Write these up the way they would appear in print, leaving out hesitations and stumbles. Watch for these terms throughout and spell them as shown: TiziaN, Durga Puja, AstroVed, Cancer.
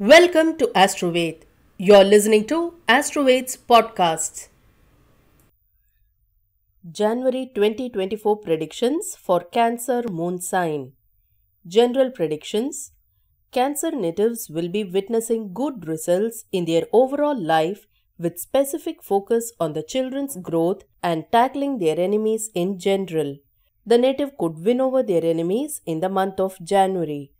Welcome to AstroVed. You're listening to AstroVed's podcasts. January 2024 predictions for Cancer moon sign. General predictions. Cancer natives will be witnessing good results in their overall life with specific focus on the children's growth and tackling their enemies in general. The native could win over their enemies in the month of January.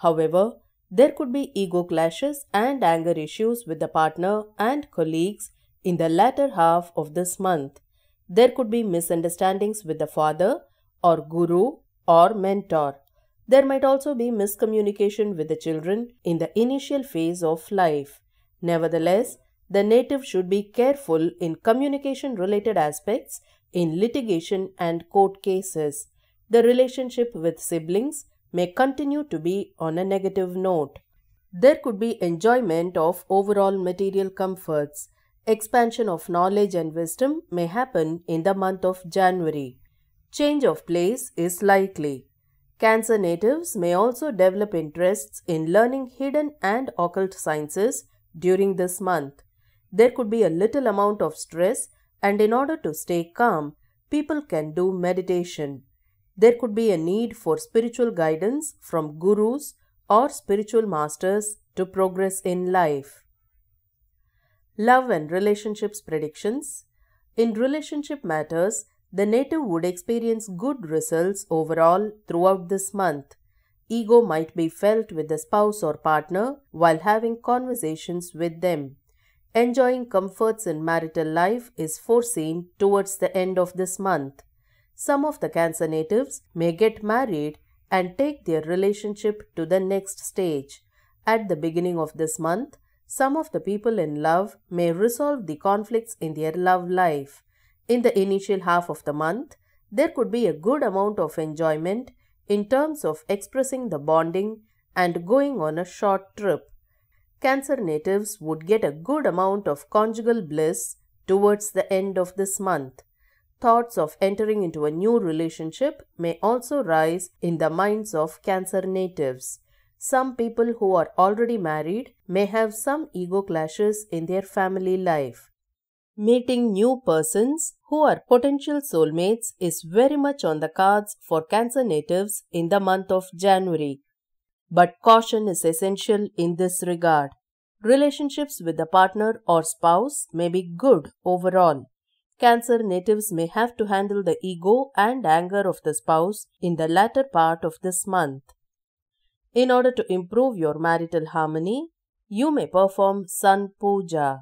However, there could be ego clashes and anger issues with the partner and colleagues in the latter half of this month. There could be misunderstandings with the father or guru or mentor. There might also be miscommunication with the children in the initial phase of life. Nevertheless, the native should be careful in communication-related aspects in litigation and court cases. The relationship with siblings may continue to be on a negative note. There could be enjoyment of overall material comforts. Expansion of knowledge and wisdom may happen in the month of January. Change of place is likely. Cancer natives may also develop interests in learning hidden and occult sciences during this month. There could be a little amount of stress, and in order to stay calm, people can do meditation. There could be a need for spiritual guidance from gurus or spiritual masters to progress in life. Love and relationships predictions. In relationship matters, the native would experience good results overall throughout this month. Ego might be felt with the spouse or partner while having conversations with them. Enjoying comforts in marital life is foreseen towards the end of this month. Some of the Cancer natives may get married and take their relationship to the next stage. At the beginning of this month, some of the people in love may resolve the conflicts in their love life. In the initial half of the month, there could be a good amount of enjoyment in terms of expressing the bonding and going on a short trip. Cancer natives would get a good amount of conjugal bliss towards the end of this month. Thoughts of entering into a new relationship may also rise in the minds of Cancer natives. Some people who are already married may have some ego clashes in their family life. Meeting new persons who are potential soulmates is very much on the cards for Cancer natives in the month of January. But caution is essential in this regard. Relationships with the partner or spouse may be good overall. Cancer natives may have to handle the ego and anger of the spouse in the latter part of this month. In order to improve your marital harmony, you may perform Sun Puja.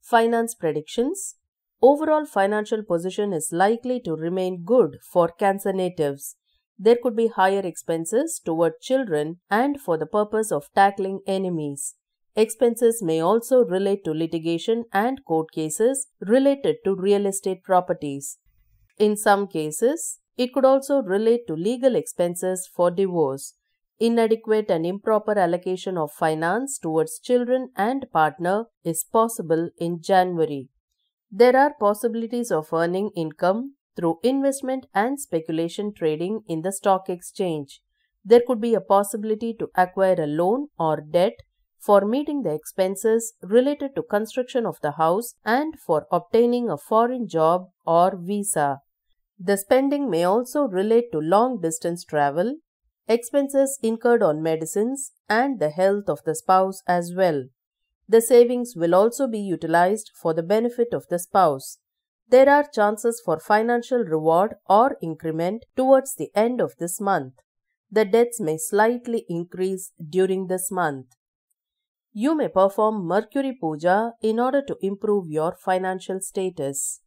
Finance predictions. Overall financial position is likely to remain good for Cancer natives. There could be higher expenses toward children and for the purpose of tackling enemies. Expenses may also relate to litigation and court cases related to real estate properties. In some cases, it could also relate to legal expenses for divorce. Inadequate and improper allocation of finance towards children and partner is possible in January. There are possibilities of earning income through investment and speculation trading in the stock exchange. There could be a possibility to acquire a loan or debt for meeting the expenses related to construction of the house and for obtaining a foreign job or visa. The spending may also relate to long-distance travel, expenses incurred on medicines, and the health of the spouse as well. The savings will also be utilized for the benefit of the spouse. There are chances for financial reward or increment towards the end of this month. The debts may slightly increase during this month. You may perform Mercury Puja in order to improve your financial status.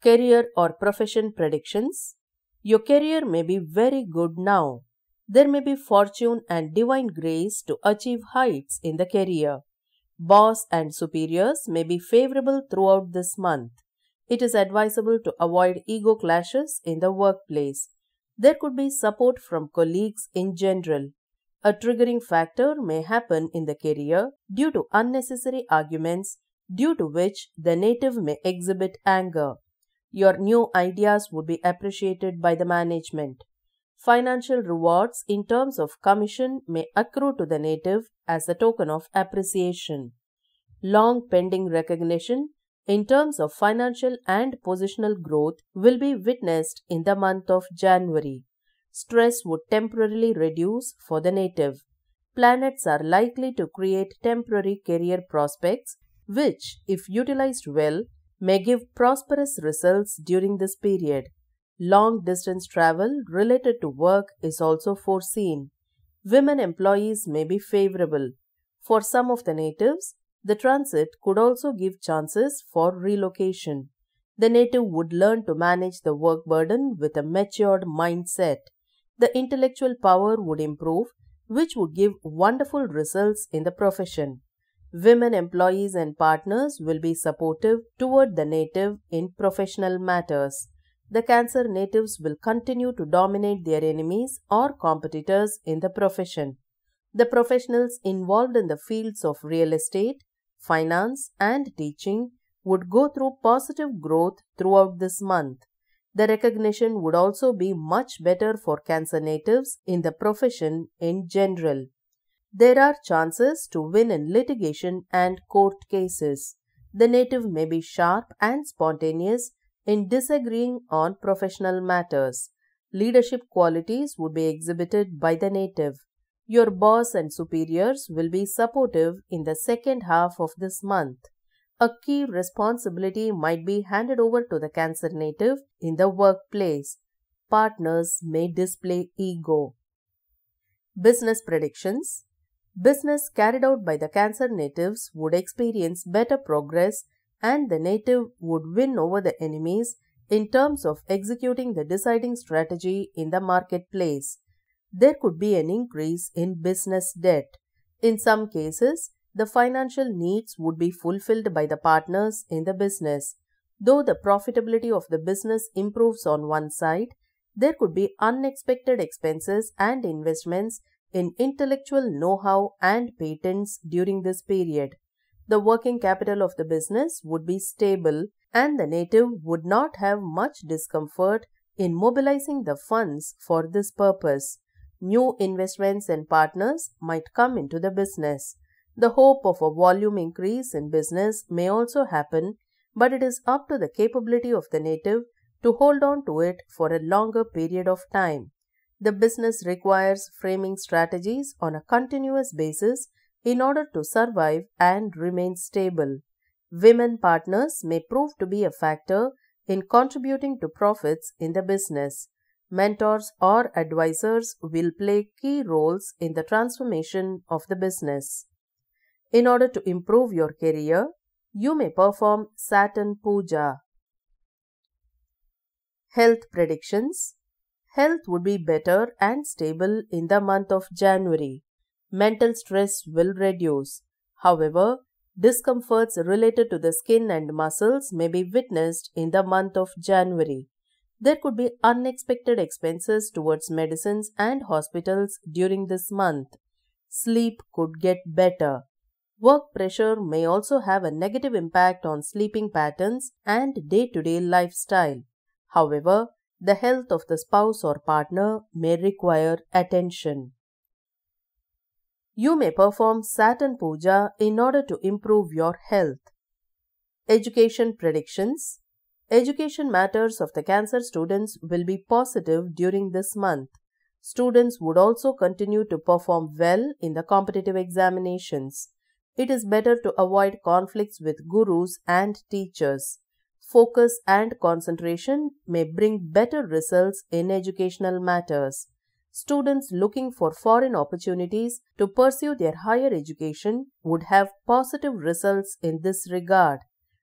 Career or profession predictions. Your career may be very good now. There may be fortune and divine grace to achieve heights in the career. Boss and superiors may be favorable throughout this month. It is advisable to avoid ego clashes in the workplace. There could be support from colleagues in general. A triggering factor may happen in the career due to unnecessary arguments, due to which the native may exhibit anger. Your new ideas would be appreciated by the management. Financial rewards in terms of commission may accrue to the native as a token of appreciation. Long pending recognition in terms of financial and positional growth will be witnessed in the month of January. Stress would temporarily reduce for the native. Planets are likely to create temporary career prospects, which, if utilized well, may give prosperous results during this period. Long-distance travel related to work is also foreseen. Women employees may be favorable. For some of the natives, the transit could also give chances for relocation. The native would learn to manage the work burden with a matured mindset. The intellectual power would improve, which would give wonderful results in the profession. Women employees and partners will be supportive toward the native in professional matters. The Cancer natives will continue to dominate their enemies or competitors in the profession. The professionals involved in the fields of real estate, finance, and teaching would go through positive growth throughout this month. The recognition would also be much better for Cancer natives in the profession in general. There are chances to win in litigation and court cases. The native may be sharp and spontaneous in disagreeing on professional matters. Leadership qualities would be exhibited by the native. Your boss and superiors will be supportive in the second half of this month. A key responsibility might be handed over to the Cancer native in the workplace. Partners may display ego. Business predictions. Business carried out by the Cancer natives would experience better progress, and the native would win over the enemies in terms of executing the deciding strategy in the marketplace. There could be an increase in business debt. In some cases, the financial needs would be fulfilled by the partners in the business. Though the profitability of the business improves on one side, there could be unexpected expenses and investments in intellectual know-how and patents during this period. The working capital of the business would be stable, and the native would not have much discomfort in mobilizing the funds for this purpose. New investments and partners might come into the business. The hope of a volume increase in business may also happen, but it is up to the capability of the native to hold on to it for a longer period of time. The business requires framing strategies on a continuous basis in order to survive and remain stable. Women partners may prove to be a factor in contributing to profits in the business. Mentors or advisors will play key roles in the transformation of the business. In order to improve your career, you may perform Saturn Puja. Health predictions. Health would be better and stable in the month of January. Mental stress will reduce. However, discomforts related to the skin and muscles may be witnessed in the month of January. There could be unexpected expenses towards medicines and hospitals during this month. Sleep could get better. Work pressure may also have a negative impact on sleeping patterns and day-to-day lifestyle. However, the health of the spouse or partner may require attention. You may perform Saturn Puja in order to improve your health. Education predictions. Education matters of the Cancer students will be positive during this month. Students would also continue to perform well in the competitive examinations. It is better to avoid conflicts with gurus and teachers. Focus and concentration may bring better results in educational matters. Students looking for foreign opportunities to pursue their higher education would have positive results in this regard.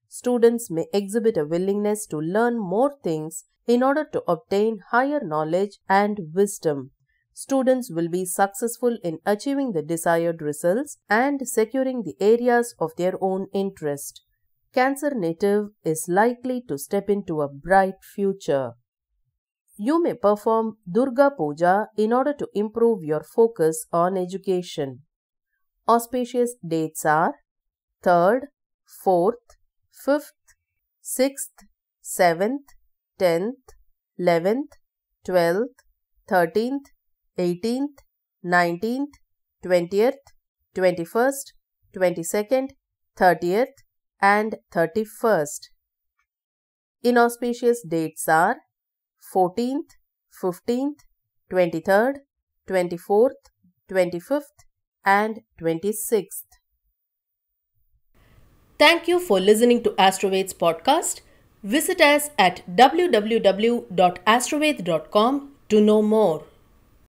Students may exhibit a willingness to learn more things in order to obtain higher knowledge and wisdom. Students will be successful in achieving the desired results and securing the areas of their own interest. Cancer native is likely to step into a bright future. You may perform Durga Puja in order to improve your focus on education. Auspicious dates are 3rd, 4th, 5th, 6th, 7th, 10th, 11th, 12th, 13th, 18th, 19th, 20th, 21st, 22nd, 30th, and 31st. Inauspicious dates are 14th, 15th, 23rd, 24th, 25th, and 26th. Thank you for listening to AstroVed's podcast. Visit us at www.astroved.com to know more.